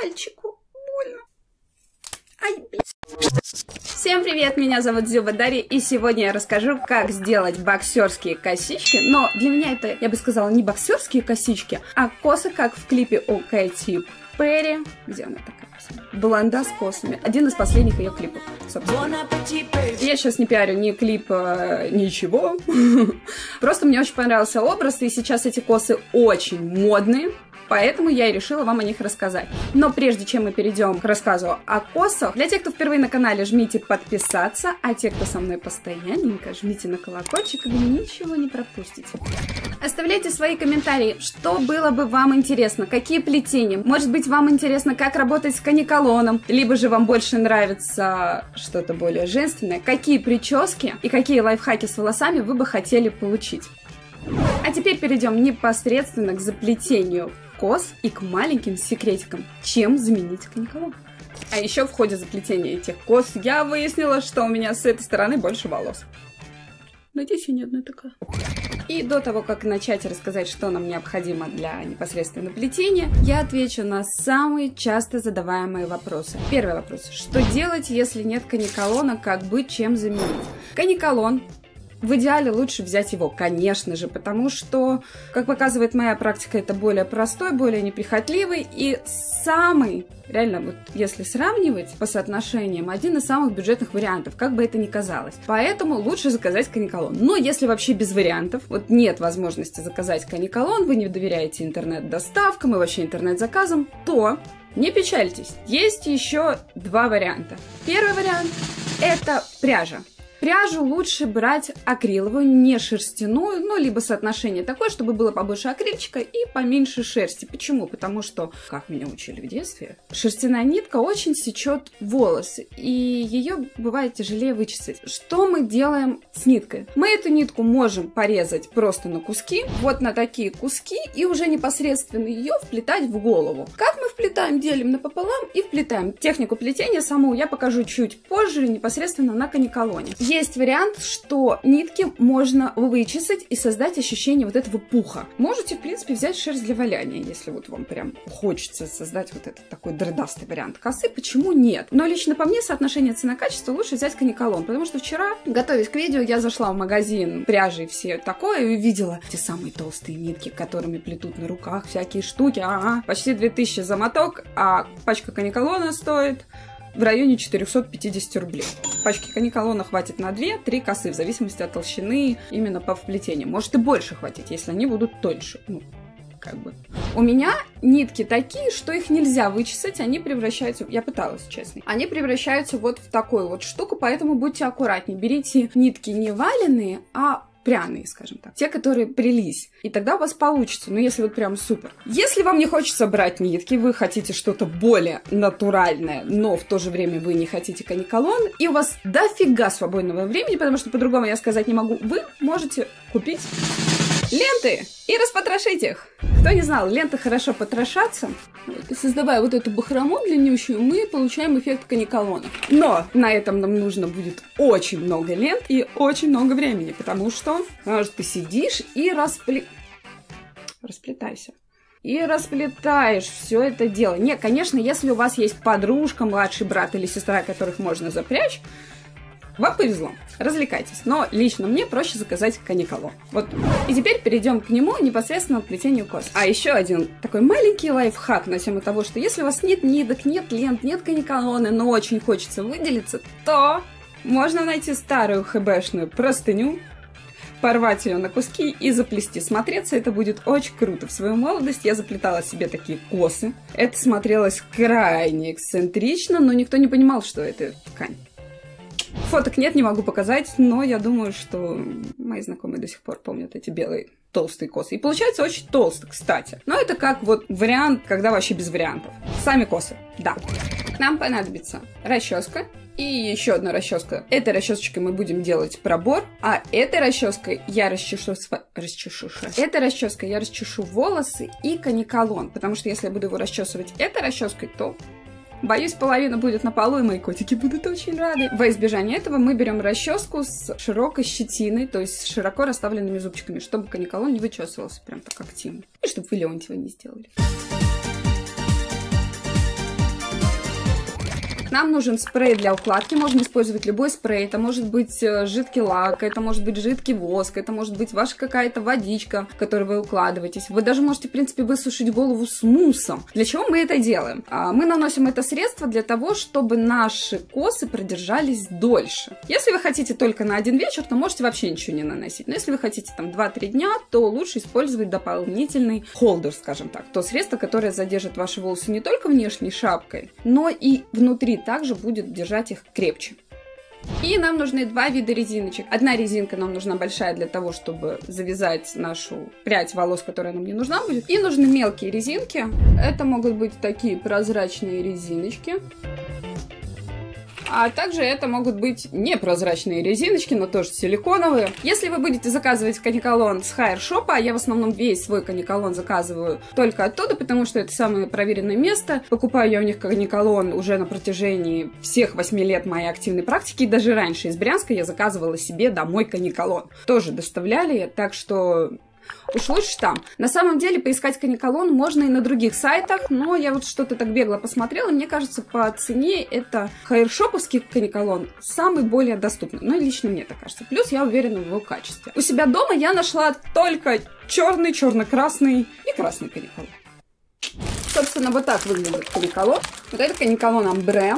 пальчику. Больно. Ай, блин. Всем привет, меня зовут Зюба Дарья, и сегодня я расскажу, как сделать боксерские косички. Но для меня это, я бы сказала, не боксерские косички, а косы, как в клипе у Кэти Перри. Где она такая? Блонда с косами. Один из последних ее клипов, собственно. Я сейчас не пиарю ни клип, ничего. Просто мне очень понравился образ, и сейчас эти косы очень модные. Поэтому я и решила вам о них рассказать. Но прежде чем мы перейдем к рассказу о косах, для тех, кто впервые на канале, жмите подписаться, а те, кто со мной постоянненько, жмите на колокольчик, и вы ничего не пропустите. Оставляйте свои комментарии, что было бы вам интересно, какие плетения. Может быть, вам интересно, как работать с канекалоном, либо же вам больше нравится что-то более женственное, какие прически и какие лайфхаки с волосами вы бы хотели получить. А теперь перейдем непосредственно к заплетению кос и к маленьким секретикам, чем заменить канекалон. А еще в ходе заплетения этих кос я выяснила, что у меня с этой стороны больше волос. Надеюсь, я не одна такая. И до того, как начать рассказать, что нам необходимо для непосредственного плетения, я отвечу на самые часто задаваемые вопросы. Первый вопрос. Что делать, если нет канекалона? Как быть, чем заменить? Канекалон. В идеале лучше взять его, конечно же, потому что, как показывает моя практика, это более простой, более неприхотливый и самый, реально, вот если сравнивать по соотношениям, один из самых бюджетных вариантов, как бы это ни казалось. Поэтому лучше заказать канекалон. Но если вообще без вариантов, вот нет возможности заказать канекалон, вы не доверяете интернет-доставкам и вообще интернет-заказам, то не печальтесь, есть еще два варианта. Первый вариант – это пряжа. Пряжу лучше брать акриловую, не шерстяную, ну, либо соотношение такое, чтобы было побольше акрильчика и поменьше шерсти. Почему? Потому что, как меня учили в детстве, шерстяная нитка очень сечет волосы, и ее бывает тяжелее вычесать. Что мы делаем с ниткой? Мы эту нитку можем порезать просто на куски, вот на такие куски, и уже непосредственно ее вплетать в голову. Как мы вплетаем? Делим напополам и вплетаем. Технику плетения саму я покажу чуть позже, непосредственно на канекалоне. Есть вариант, что нитки можно вычесать и создать ощущение вот этого пуха. Можете, в принципе, взять шерсть для валяния, если вот вам прям хочется создать вот этот такой дредастый вариант косы. Почему нет? Но лично по мне соотношение цена-качество лучше взять канекалон, потому что вчера, готовясь к видео, я зашла в магазин пряжи и все такое и увидела те самые толстые нитки, которыми плетут на руках всякие штуки. Ага, почти 2000 за моток, а пачка канекалона стоит в районе 450 рублей. Пачки канекалона хватит на 2-3 косы, в зависимости от толщины, именно по вплетению. Может и больше хватить, если они будут тоньше. Ну, как бы. У меня нитки такие, что их нельзя вычесать, они превращаются, я пыталась, честно, они превращаются вот в такую вот штуку, поэтому будьте аккуратнее, берите нитки не валеные, а пряные, скажем так, те, которые прились. И тогда у вас получится, ну если вот прям супер. Если вам не хочется брать нитки, вы хотите что-то более натуральное, но в то же время вы не хотите канекалон, и у вас дофига свободного времени, потому что по-другому я сказать не могу, вы можете купить ленты и распотрошить их. Кто не знал, ленты хорошо потрошатся. Создавая вот эту бахрому длиннющую, мы получаем эффект канекалона. Но на этом нам нужно будет очень много лент и очень много времени, потому что, может, ты сидишь и расплетайся. И расплетаешь все это дело. Не, конечно, если у вас есть подружка, младший брат или сестра, которых можно запрячь, вам повезло, развлекайтесь, но лично мне проще заказать канекалон. Вот. И теперь перейдем к нему, непосредственно к плетению кос. А еще один такой маленький лайфхак на тему того, что если у вас нет ниток, нет лент, нет канекалона, но очень хочется выделиться, то можно найти старую хэбэшную простыню, порвать ее на куски и заплести. Смотреться это будет очень круто. В свою молодость я заплетала себе такие косы. Это смотрелось крайне эксцентрично, но никто не понимал, что это ткань. Фоток нет, не могу показать, но я думаю, что мои знакомые до сих пор помнят эти белые толстые косы. И получается очень толсто, кстати. Но это как вот вариант, когда вообще без вариантов. Сами косы, да. Нам понадобится расческа и еще одна расческа. Этой расчесочкой мы будем делать пробор, а этой расческой я расчешу волосы и канекалон, потому что если я буду его расчесывать этой расческой, то... боюсь, половина будет на полу, и мои котики будут очень рады. Во избежание этого мы берем расческу с широкой щетиной, то есть с широко расставленными зубчиками, чтобы канекалон не вычесывался прям так активно. И чтобы вы Леонтьева не сделали. Нам нужен спрей для укладки, можно использовать любой спрей. Это может быть жидкий лак, это может быть жидкий воск, это может быть ваша какая-то водичка, в которой вы укладываетесь. Вы даже можете, в принципе, высушить голову с муссом. Для чего мы это делаем? Мы наносим это средство для того, чтобы наши косы продержались дольше. Если вы хотите только на один вечер, то можете вообще ничего не наносить. Но если вы хотите там 2-3 дня, то лучше использовать дополнительный холдер, скажем так. То средство, которое задержит ваши волосы не только внешней шапкой, но и внутри также будет держать их крепче. И нам нужны два вида резиночек. Одна резинка нам нужна большая для того, чтобы завязать нашу прядь волос, которая нам не нужна будет. И нужны мелкие резинки. Это могут быть такие прозрачные резиночки. А также это могут быть непрозрачные резиночки, но тоже силиконовые. Если вы будете заказывать канекалон с hairshop, а я в основном весь свой канекалон заказываю только оттуда, потому что это самое проверенное место. Покупаю я у них канекалон уже на протяжении всех 8 лет моей активной практики, и даже раньше из Брянска я заказывала себе домой канекалон. Тоже доставляли, так что... уж лучше там. На самом деле поискать канекалон можно и на других сайтах, но я вот что-то так бегло посмотрела, мне кажется, по цене это hairshop-овский канекалон самый более доступный. Ну и лично мне так кажется. Плюс я уверена в его качестве. У себя дома я нашла только черный, черно-красный и красный канекалон. Собственно, вот так выглядит канекалон. Вот это канекалон амбре.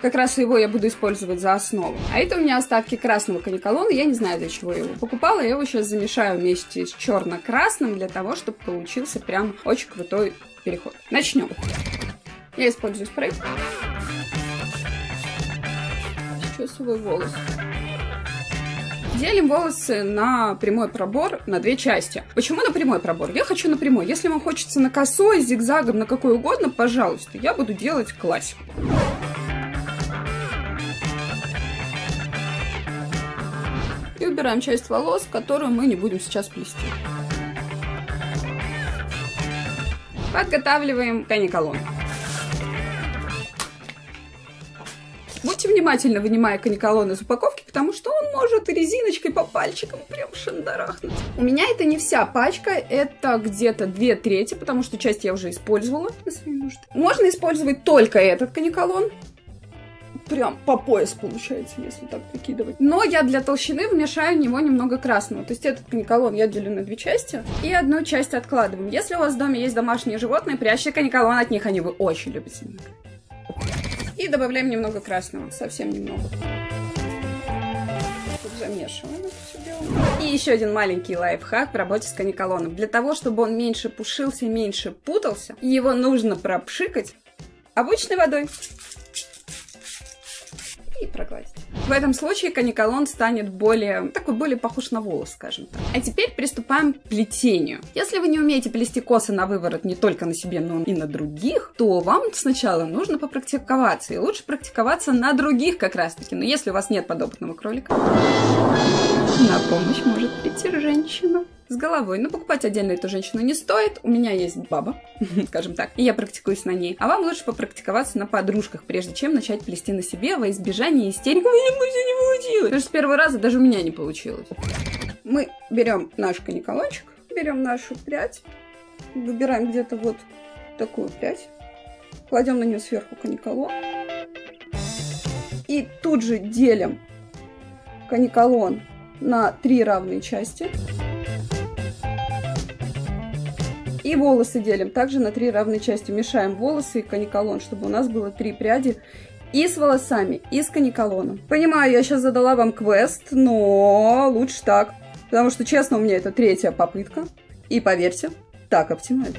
Как раз его я буду использовать за основу. А это у меня остатки красного канекалона. Я не знаю, для чего я его покупала. Я его сейчас замешаю вместе с черно-красным для того, чтобы получился прям очень крутой переход. Начнем. Я использую спрей. Чувствую волос. Делим волосы на прямой пробор на две части. Почему на прямой пробор? Я хочу на прямой. Если вам хочется на косой, зигзагом, на какой угодно, пожалуйста, я буду делать классику. И убираем часть волос, которую мы не будем сейчас плести. Подготавливаем канекалон. Будьте внимательны, вынимая канекалон из упаковки, потому что он может резиночкой по пальчикам прям шандарахнуть. У меня это не вся пачка, это где-то 2/3, потому что часть я уже использовала. Можно использовать только этот канекалон. Прям по пояс получается, если так прикидывать. Но я для толщины вмешаю в него немного красного. То есть этот канекалон я делю на две части и одну часть откладываем. Если у вас в доме есть домашние животные, прячьте канекалон от них, они его очень любят. И добавляем немного красного, совсем немного. Замешиваем это все дело. И еще один маленький лайфхак в работе с канекалоном. Для того, чтобы он меньше пушился, меньше путался, его нужно пропшикать обычной водой. И прогладить. В этом случае канекалон станет более похож на волос, скажем так. А теперь приступаем к плетению. Если вы не умеете плести косы на выворот не только на себе, но и на других, то вам сначала нужно попрактиковаться. И лучше практиковаться на других как раз-таки. Но если у вас нет подопытного кролика, на помощь может прийти женщина с головой. Но покупать отдельно эту женщину не стоит. У меня есть баба, скажем так, и я практикуюсь на ней. А вам лучше попрактиковаться на подружках, прежде чем начать плести на себе во избежание истерики. У меня все не получилось. Потому что с первого раза даже у меня не получилось. Мы берем наш канекалончик, берем нашу прядь, выбираем где-то вот такую прядь, кладем на нее сверху канекалон и тут же делим канекалон на 3 равные части. И волосы делим также на 3 равные части. Мешаем волосы и канекалон, чтобы у нас было 3 пряди и с волосами, и с канекалоном. Понимаю, я сейчас задала вам квест, но лучше так. Потому что, честно, у меня это 3-я попытка. И поверьте, так оптимально.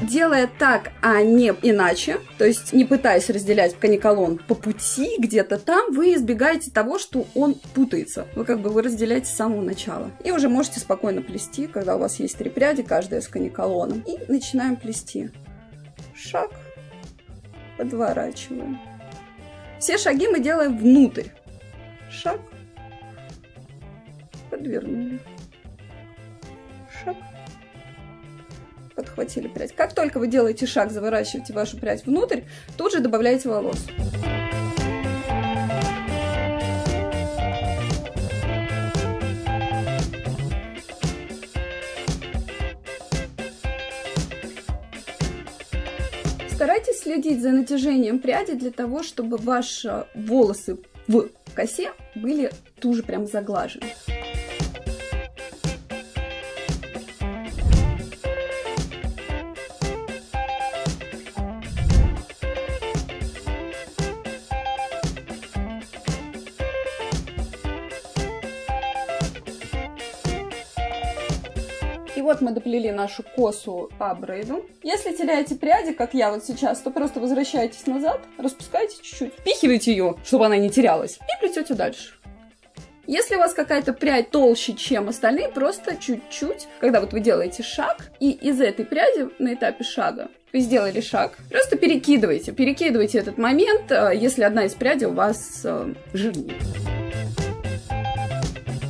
Делая так, а не иначе, то есть не пытаясь разделять канекалон по пути где-то там, вы избегаете того, что он путается. Вы как бы его разделяете с самого начала. И уже можете спокойно плести, когда у вас есть 3 пряди, каждая с канекалоном. И начинаем плести. Шаг. Подворачиваем. Все шаги мы делаем внутрь. Шаг. Подвернули. Шаг. Подхватили прядь. Как только вы делаете шаг, заворачиваете вашу прядь внутрь, тут же добавляете волос. Старайтесь следить за натяжением пряди для того, чтобы ваши волосы в косе были туже прям заглажены. И вот мы доплели нашу косу по брейду. Если теряете пряди, как я вот сейчас, то просто возвращаетесь назад, распускаете чуть-чуть, впихиваете ее, чтобы она не терялась, и плетете дальше. Если у вас какая-то прядь толще, чем остальные, просто чуть-чуть, когда вот вы делаете шаг, и из этой пряди на этапе шага вы сделали шаг, просто перекидывайте этот момент, если одна из прядей у вас жирнее.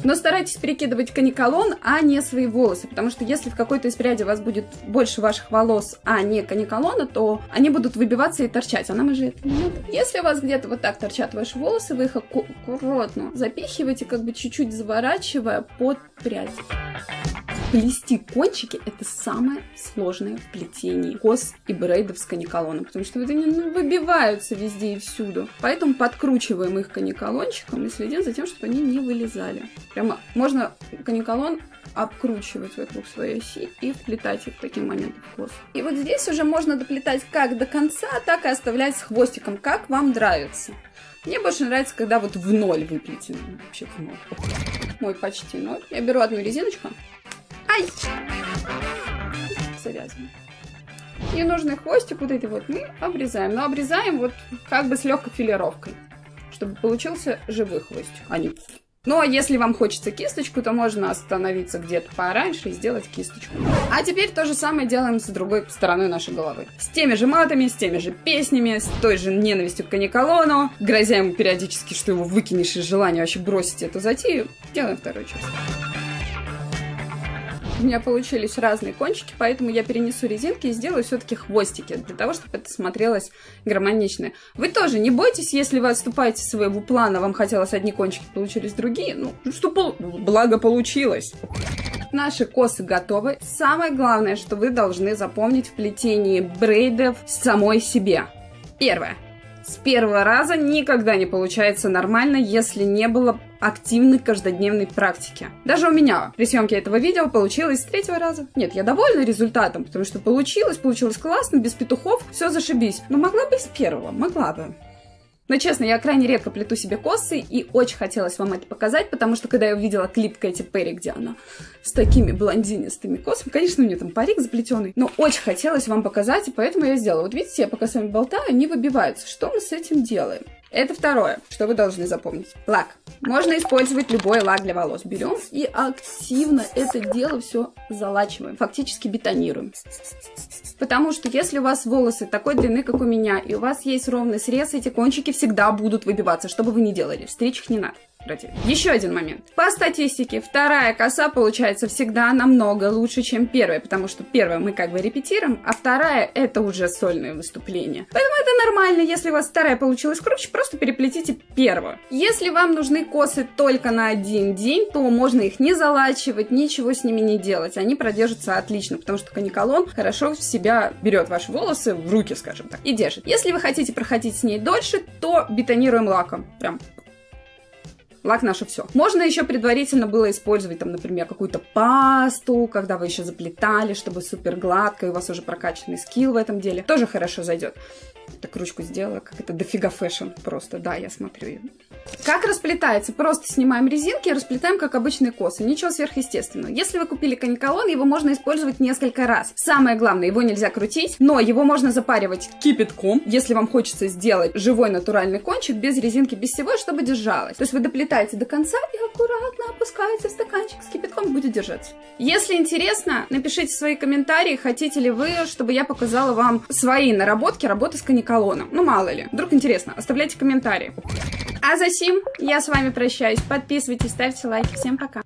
Но старайтесь перекидывать канекалон, а не свои волосы, потому что если в какой-то из пряди у вас будет больше ваших волос, а не канекалона, то они будут выбиваться и торчать, а нам уже это не надо. Если у вас где-то вот так торчат ваши волосы, вы их аккуратно запихиваете, как бы чуть-чуть заворачивая под прядь. Плести кончики – это самое сложное в плетении кос и брейдов с канекалоном, потому что они выбиваются везде и всюду. Поэтому подкручиваем их канекалончиком и следим за тем, чтобы они не вылезали. Прямо можно канекалон обкручивать вокруг своей оси и вплетать их в такие моменты в косу. И вот здесь уже можно доплетать как до конца, так и оставлять с хвостиком, как вам нравится. Мне больше нравится, когда вот в ноль выплетено. Вообще в ноль. Мой почти ноль. Я беру одну резиночку. Ай! Завязано. И нужный хвостик вот эти вот мы обрезаем. Но обрезаем вот как бы с легкой филировкой, чтобы получился живой хвостик, а не... Но если вам хочется кисточку, то можно остановиться где-то пораньше и сделать кисточку. А теперь то же самое делаем с другой стороной нашей головы. С теми же матами, с теми же песнями, с той же ненавистью к канекалону, грозя ему периодически, что его выкинешь из желания вообще бросить эту затею, делаем вторую часть. У меня получились разные кончики, поэтому я перенесу резинки и сделаю все-таки хвостики, для того, чтобы это смотрелось гармонично. Вы тоже не бойтесь, если вы отступаете своего плана, вам хотелось одни кончики, получились другие, ну, что благо получилось. Наши косы готовы. Самое главное, что вы должны запомнить в плетении брейдов самой себе. Первое. С первого раза никогда не получается нормально, если не было активной каждодневной практики. Даже у меня при съемке этого видео получилось с третьего раза. Нет, я довольна результатом, потому что получилось классно, без петухов, все зашибись. Но могла бы с первого, могла бы. Но честно, я крайне редко плету себе косы, и очень хотелось вам это показать, потому что когда я увидела клип Кэти Перри, где она с такими блондинистыми косами, конечно, у нее там парик заплетенный, но очень хотелось вам показать, и поэтому я сделала. Вот видите, я пока с вами болтаю, они выбиваются. Что мы с этим делаем? Это второе, что вы должны запомнить. Лак. Можно использовать любой лак для волос. Берем и активно это дело все залачиваем, фактически бетонируем. Потому что если у вас волосы такой длины, как у меня, и у вас есть ровный срез, эти кончики всегда будут выбиваться, что бы вы ни делали. Стричь их не надо. Еще один момент. По статистике, вторая коса получается всегда намного лучше, чем первая, потому что первая мы как бы репетируем, а вторая это уже сольное выступление. Поэтому это нормально, если у вас вторая получилась круче, просто переплетите первую. Если вам нужны косы только на один день, то можно их не залачивать, ничего с ними не делать, они продержатся отлично, потому что канекалон хорошо в себя берет ваши волосы в руки, скажем так, и держит. Если вы хотите проходить с ней дольше, то бетонируем лаком, прям. Лак наше все. Можно еще предварительно было использовать, там, например, какую-то пасту, когда вы еще заплетали, чтобы супер гладко, и у вас уже прокачанный скилл в этом деле. Тоже хорошо зайдет. Так ручку сделала, как это дофига фэшн просто. Да, я смотрю ее. Как расплетается? Просто снимаем резинки и расплетаем, как обычные косы. Ничего сверхъестественного. Если вы купили канекалон, его можно использовать несколько раз. Самое главное, его нельзя крутить, но его можно запаривать кипятком, если вам хочется сделать живой натуральный кончик, без резинки, без всего, чтобы держалось. То есть вы доплетаете до конца и аккуратно опускаете в стаканчик с кипятком, будет держаться. Если интересно, напишите свои комментарии, хотите ли вы, чтобы я показала вам свои наработки, работы с канекалоном. Ну, мало ли. Вдруг интересно. Оставляйте комментарии. А за сим я с вами прощаюсь. Подписывайтесь, ставьте лайки. Всем пока.